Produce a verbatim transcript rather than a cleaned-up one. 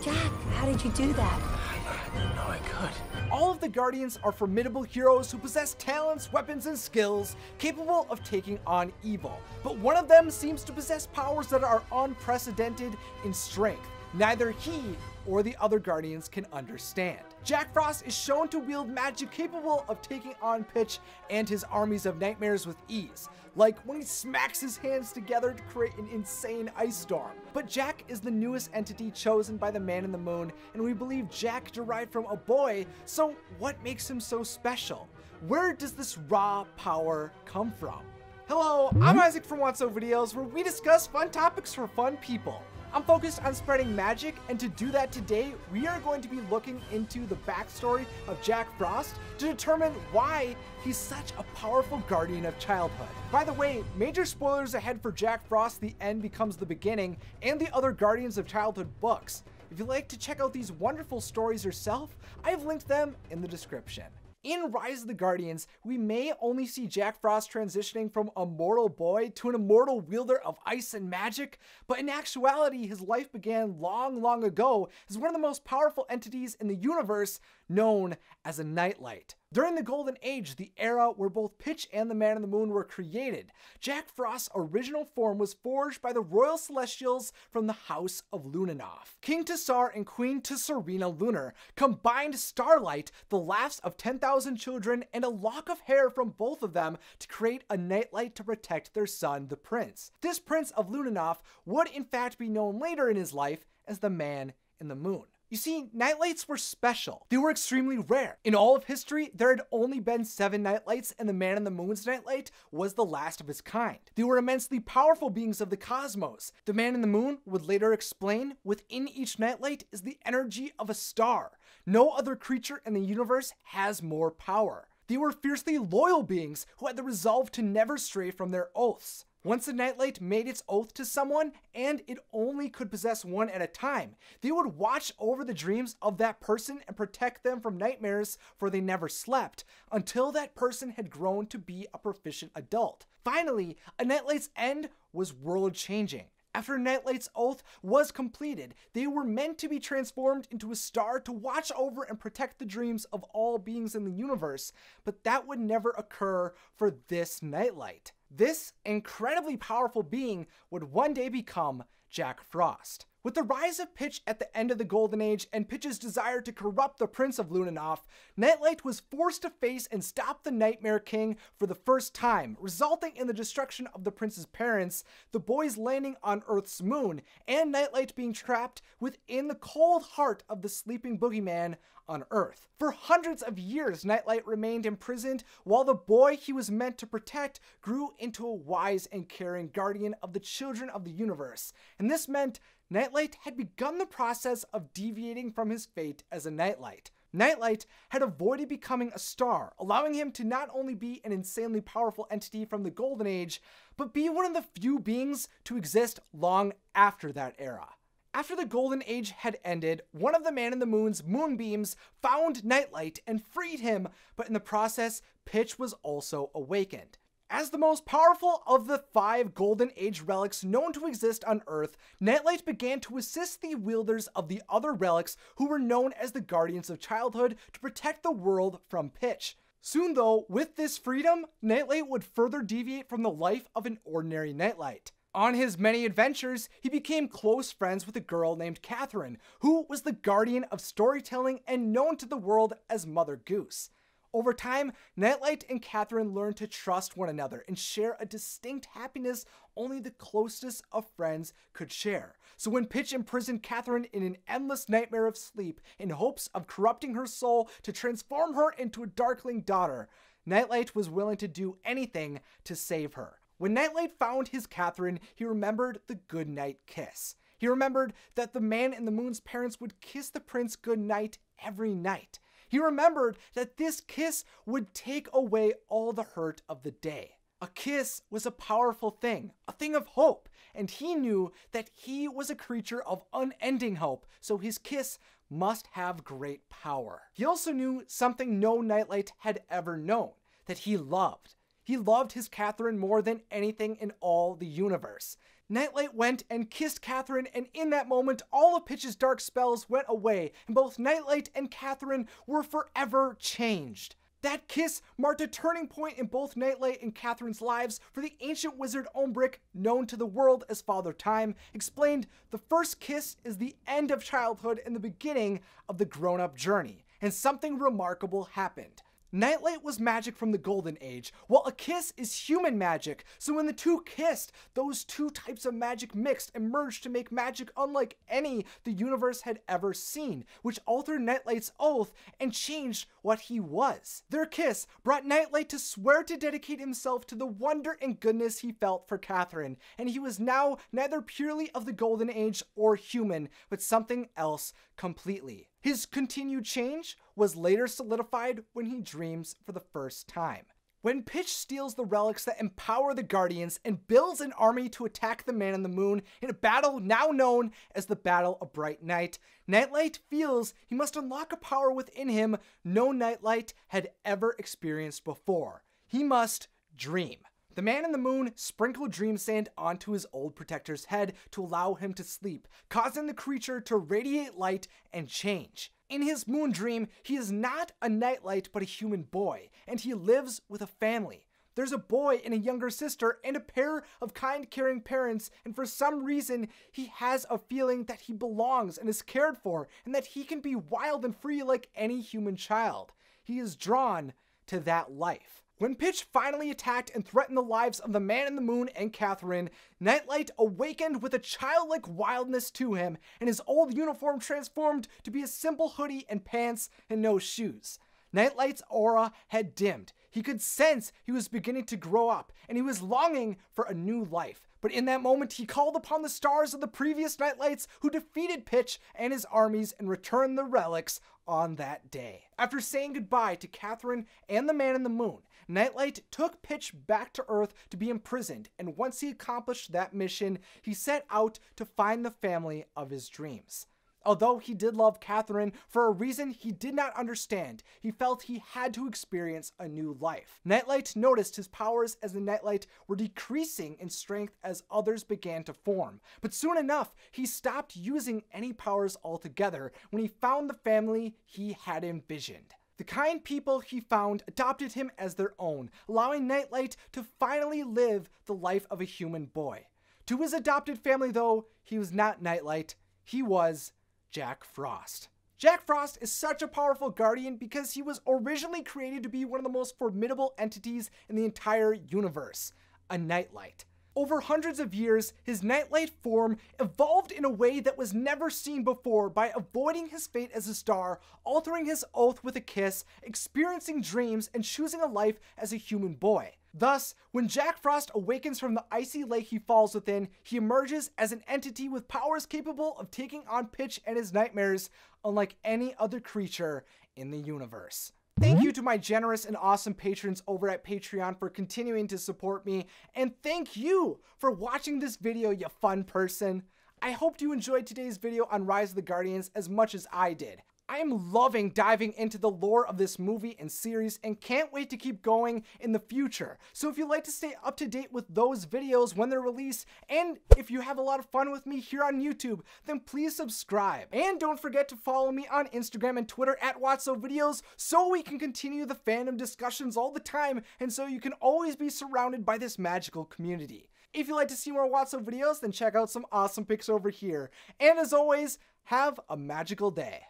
Jack, how did you do that? I didn't know I could. All of the Guardians are formidable heroes who possess talents, weapons, and skills capable of taking on evil. But one of them seems to possess powers that are unprecedented in strength. Neither he or the other Guardians can understand. Jack Frost is shown to wield magic capable of taking on Pitch and his armies of nightmares with ease, like when he smacks his hands together to create an insane ice storm. But Jack is the newest entity chosen by the Man in the Moon, and we believe Jack derived from a boy, so what makes him so special? Where does this raw power come from? Hello, I'm Isaac from Wotso Videos, where we discuss fun topics for fun people. I'm focused on spreading magic, and to do that today, we are going to be looking into the backstory of Jack Frost to determine why he's such a powerful guardian of childhood. By the way, major spoilers ahead for Jack Frost, The End Becomes the Beginning, and the other Guardians of Childhood books. If you'd like to check out these wonderful stories yourself, I've linked them in the description. In Rise of the Guardians, we may only see Jack Frost transitioning from a mortal boy to an immortal wielder of ice and magic, but in actuality, his life began long, long ago as one of the most powerful entities in the universe, known as a Nightlight. During the Golden Age, the era where both Pitch and the Man in the Moon were created, Jack Frost's original form was forged by the Royal Celestials from the House of Lunanoff. King Tsar and Queen Tsarina Lunar combined starlight, the laughs of ten thousand children, and a lock of hair from both of them to create a nightlight to protect their son, the prince. This Prince of Lunanoff would in fact be known later in his life as the Man in the Moon. You see, nightlights were special. They were extremely rare. In all of history, there had only been seven nightlights, and the Man in the Moon's nightlight was the last of its kind. They were immensely powerful beings of the cosmos. The Man in the Moon would later explain, within each nightlight is the energy of a star. No other creature in the universe has more power. They were fiercely loyal beings who had the resolve to never stray from their oaths. Once the nightlight made its oath to someone, and it only could possess one at a time, they would watch over the dreams of that person and protect them from nightmares, for they never slept, until that person had grown to be a proficient adult. Finally, a nightlight's end was world-changing. After Nightlight's oath was completed, they were meant to be transformed into a star to watch over and protect the dreams of all beings in the universe, but that would never occur for this nightlight. This incredibly powerful being would one day become Jack Frost. With the rise of Pitch at the end of the Golden Age and Pitch's desire to corrupt the Prince of Lunanoff, Nightlight was forced to face and stop the Nightmare King for the first time, resulting in the destruction of the Prince's parents, the boys landing on Earth's moon, and Nightlight being trapped within the cold heart of the sleeping boogeyman on Earth. For hundreds of years, Nightlight remained imprisoned while the boy he was meant to protect grew into a wise and caring guardian of the children of the universe, and this meant Nightlight had begun the process of deviating from his fate as a nightlight. Nightlight had avoided becoming a star, allowing him to not only be an insanely powerful entity from the Golden Age, but be one of the few beings to exist long after that era. After the Golden Age had ended, one of the Man in the Moon's moonbeams found Nightlight and freed him, but in the process, Pitch was also awakened. As the most powerful of the five Golden Age relics known to exist on Earth, Nightlight began to assist the wielders of the other relics who were known as the Guardians of Childhood to protect the world from Pitch. Soon though, with this freedom, Nightlight would further deviate from the life of an ordinary nightlight. On his many adventures, he became close friends with a girl named Katherine, who was the guardian of storytelling and known to the world as Mother Goose. Over time, Nightlight and Katherine learned to trust one another and share a distinct happiness only the closest of friends could share. So when Pitch imprisoned Katherine in an endless nightmare of sleep in hopes of corrupting her soul to transform her into a darkling daughter, Nightlight was willing to do anything to save her. When Nightlight found his Katherine, he remembered the goodnight kiss. He remembered that the Man in the Moon's parents would kiss the prince goodnight every night. He remembered that this kiss would take away all the hurt of the day. A kiss was a powerful thing, a thing of hope, and he knew that he was a creature of unending hope, so his kiss must have great power. He also knew something no Nightlight had ever known, that he loved. He loved his Katherine more than anything in all the universe. Nightlight went and kissed Katherine, and in that moment, all of Pitch's dark spells went away, and both Nightlight and Katherine were forever changed. That kiss marked a turning point in both Nightlight and Katherine's lives, for the ancient wizard Ombric, known to the world as Father Time, explained the first kiss is the end of childhood and the beginning of the grown-up journey, and something remarkable happened. Nightlight was magic from the Golden Age, while a kiss is human magic, so when the two kissed, those two types of magic mixed and merged to make magic unlike any the universe had ever seen, which altered Nightlight's oath and changed what he was. Their kiss brought Nightlight to swear to dedicate himself to the wonder and goodness he felt for Katherine, and he was now neither purely of the Golden Age or human, but something else completely. His continued change was later solidified when he dreams for the first time. When Pitch steals the relics that empower the Guardians and builds an army to attack the Man in the Moon in a battle now known as the Battle of Bright Night, Nightlight feels he must unlock a power within him no Nightlight had ever experienced before. He must dream. The Man in the Moon sprinkled dream sand onto his old protector's head to allow him to sleep, causing the creature to radiate light and change. In his moon dream, he is not a Nightlight but a human boy, and he lives with a family. There's a boy and a younger sister and a pair of kind, caring parents, and for some reason, he has a feeling that he belongs and is cared for, and that he can be wild and free like any human child. He is drawn to that life. When Pitch finally attacked and threatened the lives of the Man in the Moon and Katherine, Nightlight awakened with a childlike wildness to him, and his old uniform transformed to be a simple hoodie and pants and no shoes. Nightlight's aura had dimmed. He could sense he was beginning to grow up, and he was longing for a new life. But in that moment, he called upon the stars of the previous Nightlights, who defeated Pitch and his armies and returned the relics on that day. After saying goodbye to Katherine and the Man in the Moon, Nightlight took Pitch back to Earth to be imprisoned, and once he accomplished that mission, he set out to find the family of his dreams. Although he did love Katherine, for a reason he did not understand, he felt he had to experience a new life. Nightlight noticed his powers as the Nightlight were decreasing in strength as others began to form, but soon enough, he stopped using any powers altogether when he found the family he had envisioned. The kind people he found adopted him as their own, allowing Nightlight to finally live the life of a human boy. To his adopted family, though, he was not Nightlight, he was Jack Frost. Jack Frost is such a powerful guardian because he was originally created to be one of the most formidable entities in the entire universe, a Nightlight. Over hundreds of years, his Nightlight form evolved in a way that was never seen before by avoiding his fate as a star, altering his oath with a kiss, experiencing dreams, and choosing a life as a human boy. Thus, when Jack Frost awakens from the icy lake he falls within, he emerges as an entity with powers capable of taking on Pitch and his nightmares, unlike any other creature in the universe. Thank you to my generous and awesome patrons over at Patreon for continuing to support me, and thank you for watching this video, you fun person. I hope you enjoyed today's video on Rise of the Guardians as much as I did. I am loving diving into the lore of this movie and series and can't wait to keep going in the future. So if you'd like to stay up to date with those videos when they're released, and if you have a lot of fun with me here on YouTube, then please subscribe. And don't forget to follow me on Instagram and Twitter at Wotso Videos so we can continue the fandom discussions all the time and so you can always be surrounded by this magical community. If you'd like to see more Wotso videos, then check out some awesome pics over here. And as always, have a magical day.